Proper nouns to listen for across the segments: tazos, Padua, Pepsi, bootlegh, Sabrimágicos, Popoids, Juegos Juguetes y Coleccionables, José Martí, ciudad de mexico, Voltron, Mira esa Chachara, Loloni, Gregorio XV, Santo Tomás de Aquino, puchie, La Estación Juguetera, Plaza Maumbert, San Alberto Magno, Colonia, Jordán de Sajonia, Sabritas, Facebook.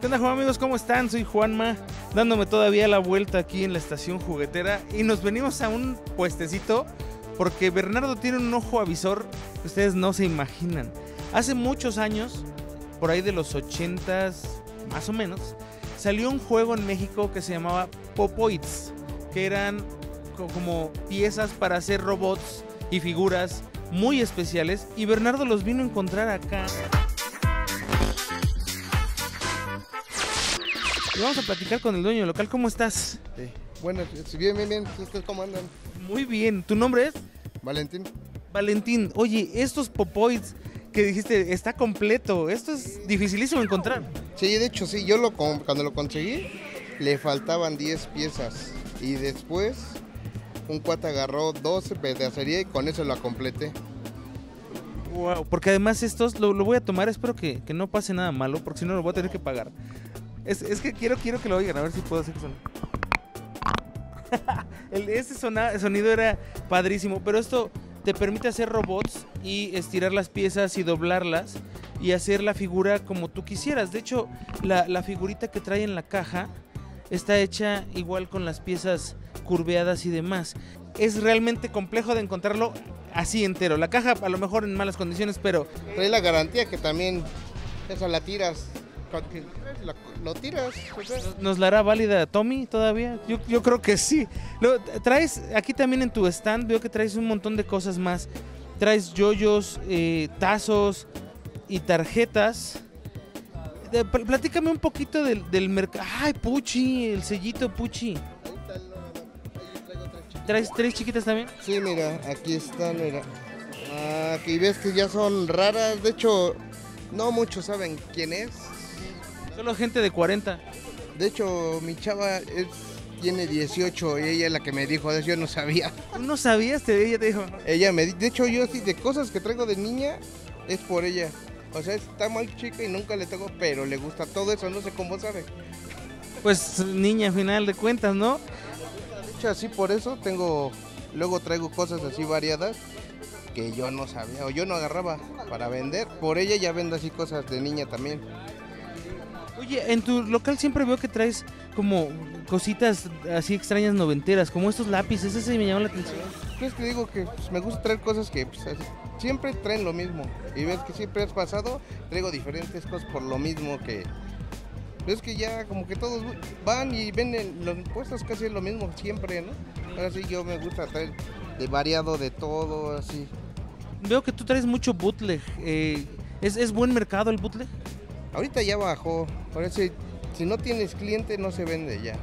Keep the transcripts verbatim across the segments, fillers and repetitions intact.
¿Qué onda, amigos? ¿Cómo están? Soy Juanma, dándome todavía la vuelta aquí en la estación juguetera. Y nos venimos a un puestecito porque Bernardo tiene un ojo avisor que ustedes no se imaginan. Hace muchos años, por ahí de los ochentas más o menos, salió un juego en México que se llamaba Popoids, que eran como piezas para hacer robots y figuras muy especiales, y Bernardo los vino a encontrar acá. Y vamos a platicar con el dueño del local. ¿Cómo estás? Sí. Bueno, bien, bien, bien. ¿Ustedes cómo andan? Muy bien. ¿Tu nombre es? Valentín. Valentín. Oye, estos Popoids que dijiste, está completo. Esto es dificilísimo encontrar. Sí, de hecho, sí. Yo lo, cuando lo conseguí, le faltaban diez piezas. Y después, un cuate agarró doce pedacería y con eso la completé. Wow, porque además estos, lo, lo voy a tomar, espero que, que no pase nada malo, porque si no lo voy a tener que pagar. Es, es que quiero, quiero que lo oigan, a ver si puedo hacer que suene. El, este sona, sonido era padrísimo, pero esto te permite hacer robots y estirar las piezas y doblarlas y hacer la figura como tú quisieras. De hecho, la, la figurita que trae en la caja está hecha igual con las piezas curveadas y demás. Es realmente complejo de encontrarlo así entero. La caja a lo mejor en malas condiciones, pero... Trae la garantía que también esa la tiras. Lo, lo tiras. Pues, ¿nos la hará válida Tommy todavía? Yo, yo creo que sí. Lo, traes aquí también en tu stand, veo que traes un montón de cosas más. Traes yoyos, eh, tazos y tarjetas. De, platícame un poquito del, del mercado. ¡Ay, puchie! El sellito puchie. ¿Traes tres chiquitas también? Sí, mira, aquí están, mira. Aquí ves que ya son raras. De hecho, no muchos saben quién es. Solo gente de cuarenta. De hecho, mi chava es, tiene dieciocho y ella es la que me dijo, de eso yo no sabía. ¿Tú no sabías? Te, ella te dijo. Ella me dijo, de hecho yo sí, de cosas que traigo de niña es por ella. O sea, está mal chica y nunca le tengo, pero le gusta todo eso, no sé cómo sabe. Pues niña, al final de cuentas, ¿no? De hecho, así por eso tengo, luego traigo cosas así variadas que yo no sabía o yo no agarraba para vender. Por ella ya vendo así cosas de niña también. Oye, en tu local siempre veo que traes como cositas así extrañas noventeras, como estos lápices, ese sí me llamó la atención. Pues te digo que pues, me gusta traer cosas que pues, siempre traen lo mismo. Y ves que siempre has pasado, traigo diferentes cosas por lo mismo que... Ves que ya como que todos van y venden los puestos casi lo mismo siempre, ¿no? Ahora sí yo me gusta traer de variado, de todo, así. Veo que tú traes mucho bootleg. Eh, ¿es, ¿Es buen mercado el bootleg? Ahorita ya bajó, por eso si no tienes cliente no se vende ya,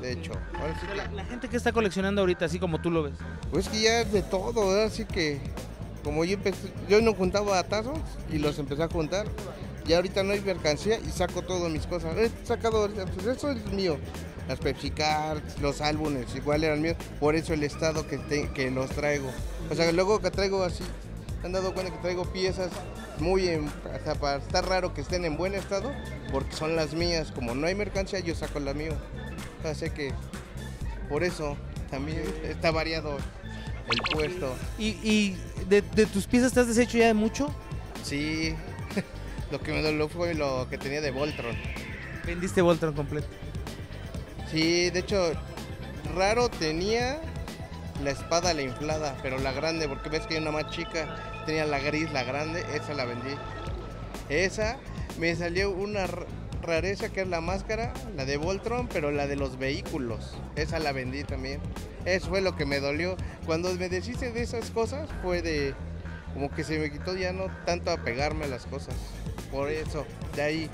de hecho. Ahora sí que... la, la gente que está coleccionando ahorita, así como tú lo ves. Pues que ya es de todo, ¿eh? Así que como yo empecé, yo no juntaba tazos y los empecé a juntar, ya ahorita no hay mercancía y saco todas mis cosas. He sacado ahorita, pues eso es mío, las Pepsi Cards, los álbumes, igual eran míos, por eso el estado que, te, que los traigo. O sea, luego que traigo así, han dado cuenta que traigo piezas muy en, hasta para estar raro que estén en buen estado, porque son las mías, como no hay mercancía yo saco la mía, así que por eso también está variado el puesto. ¿Y, y de, de tus piezas te has deshecho ya de mucho? Sí, lo que me dolió fue lo que tenía de Voltron. ¿Vendiste Voltron completo? Sí, de hecho raro tenía la espada, la inflada, pero la grande, porque ves que hay una más chica. Tenía la gris, la grande, esa la vendí. Esa, me salió una rareza que es la máscara, la de Voltron, pero la de los vehículos. Esa la vendí también. Eso fue lo que me dolió. Cuando me deshice de esas cosas, fue de... como que se me quitó ya no tanto apegarme a las cosas. Por eso, de ahí...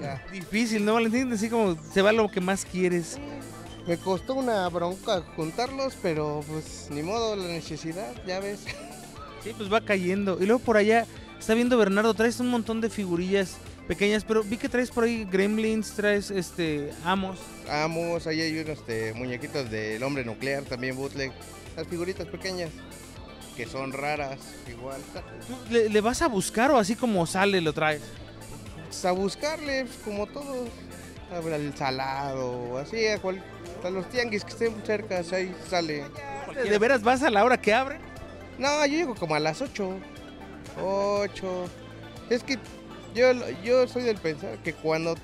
Ya. Difícil, ¿no, Valentín? Así como se va lo que más quieres. Me costó una bronca juntarlos, pero pues ni modo, la necesidad, ya ves. Sí, pues va cayendo. Y luego por allá, está viendo Bernardo, traes un montón de figurillas pequeñas, pero vi que traes por ahí gremlins, traes este amos. Amos, ahí hay unos este, muñequitos del hombre nuclear, también bootleg. Las figuritas pequeñas, que son raras, igual. ¿Tú le, le vas a buscar o así como sale lo traes? Pues a buscarle, pues, como todos, al salado, así, a, cual, a los tianguis que estén cerca, ahí sale. ¿De veras vas a la hora que abre? No, yo llego como a las ocho. ocho. Es que yo, yo soy del pensar que cuando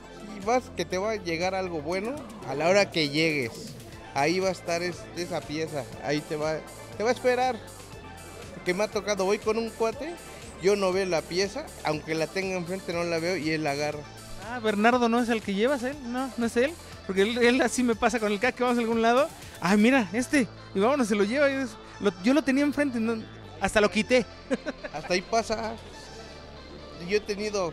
vas, que te va a llegar algo bueno, a la hora que llegues, ahí va a estar es, esa pieza, ahí te va, te va a esperar. Que me ha tocado, voy con un cuate, yo no veo la pieza, aunque la tenga enfrente no la veo y él la agarra. Ah, Bernardo no es el que llevas, él, no, no es él, porque él, él así me pasa con el cac, que vamos a algún lado, ah, mira, este, y vámonos, se lo lleva, yo lo, yo lo tenía enfrente, no, hasta lo quité. Hasta ahí pasa, yo he tenido,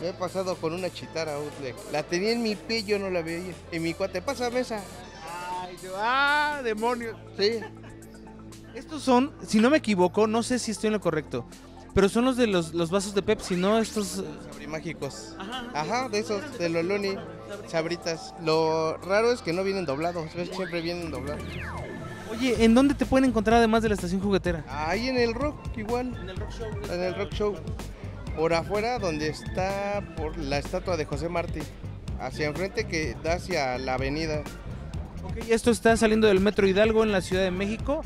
me he pasado con una chitara outlet, la tenía en mi pie, yo no la veía, y mi cuate, pásame esa. Ay, yo, ah, demonios. Sí. Estos son, si no me equivoco, no sé si estoy en lo correcto, pero son los de los, los vasos de Pepsi, ¿no? Estos... Sabrimágicos. Ajá, Ajá de esos, de Loloni, Sabritas. Lo raro es que no vienen doblados, siempre vienen doblados. Oye, ¿en dónde te pueden encontrar además de la Estación Juguetera? Ahí en el Rock, igual. En el Rock Show. En el Rock Show. Por afuera, donde está por la estatua de José Martí, hacia enfrente que da hacia la avenida. Ok, esto está saliendo del Metro Hidalgo en la Ciudad de México.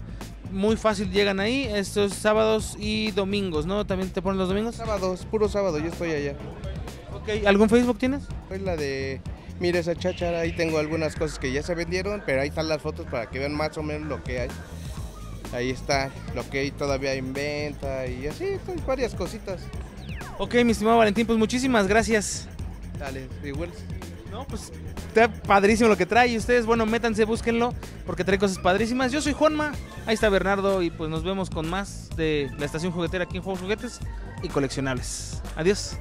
Muy fácil llegan ahí, estos sábados y domingos, ¿no? ¿También te ponen los domingos? Sábados, puro sábado, yo estoy allá. Ok, ¿algún Facebook tienes? Soy la de Mira esa Chachara, ahí tengo algunas cosas que ya se vendieron, pero ahí están las fotos para que vean más o menos lo que hay. Ahí está lo que hay todavía en venta y así, hay varias cositas. Ok, mi estimado Valentín, pues muchísimas gracias. Dale, igual. No, pues está padrísimo lo que trae. Y ustedes, bueno, métanse, búsquenlo, porque trae cosas padrísimas. Yo soy Juanma, ahí está Bernardo, y pues nos vemos con más de la Estación Juguetera aquí en Juegos Juguetes y Coleccionables. Adiós.